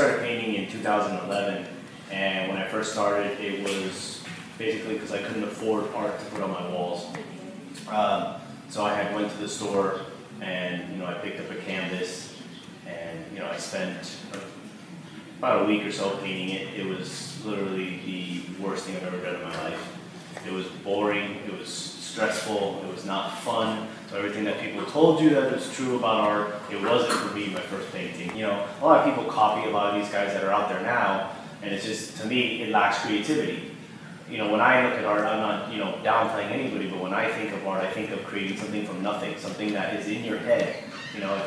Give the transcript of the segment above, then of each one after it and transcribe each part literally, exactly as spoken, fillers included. started painting in two thousand eleven, and when I first started, it was basically because I couldn't afford art to put on my walls. Um, so I had went to the store, and you know I picked up a canvas, and you know I spent about a week or so painting it. It was literally the worst thing I've ever done in my life. It was boring. It was stressful. It was not fun. So everything that people told you that was true about art, it wasn't for me. My first painting. You know, a lot of people copy a lot of these guys that are out there now, and it's just to me it lacks creativity. You know, when I look at art, I'm not you know downplaying anybody, but when I think of art, I think of creating something from nothing, something that is in your head. You know,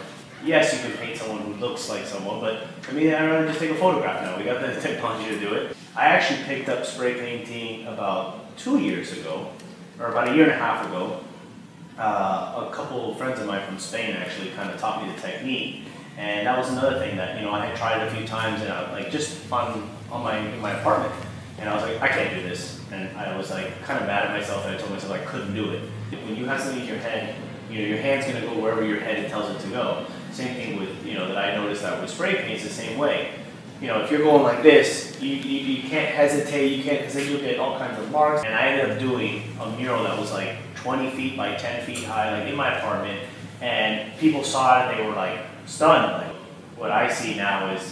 yes, you can paint someone who looks like someone, but I mean, I'd rather just take a photograph now. We got the technology to do it. I actually picked up spray painting about two years ago, or about a year and a half ago. Uh, a couple of friends of mine from Spain actually kind of taught me the technique, and that was another thing that you know I had tried a few times, and I was like just on on my in my apartment, and I was like I can't do this, and I was like kind of mad at myself, and I told myself I couldn't do it. When you have something in your head, you know your hand's gonna go wherever your head tells it to go. Same thing with you know that I noticed that with spray paint, it's the same way. You know, if you're going like this, you, you, you can't hesitate, you can't, because then you'll get all kinds of marks. And I ended up doing a mural that was like twenty feet by ten feet high, like in my apartment, and people saw it, they were like stunned. Like, what I see now is,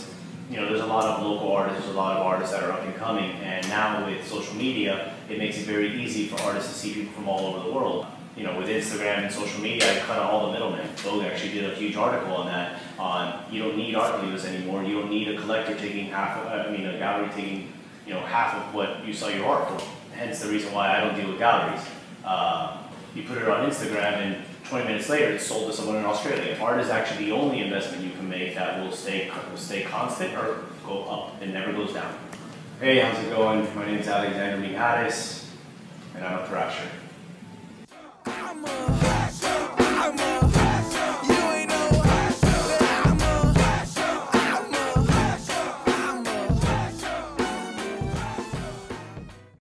you know, there's a lot of local artists, there's a lot of artists that are up and coming, and now with social media, it makes it very easy for artists to see people from all over the world. You know, with Instagram and social media, I cut out all the middlemen. Vogue actually did a huge article on that. On you don't need art dealers anymore. You don't need a collector taking half. Of, I mean, a gallery taking you know half of what you sell your art for. Hence the reason why I don't deal with galleries. Uh, you put it on Instagram, and twenty minutes later, it's sold to someone in Australia. Art is actually the only investment you can make that will stay will stay constant or go up and never goes down. Hey, how's it going? My name is Alexander Mijares, and I'm a thrasher.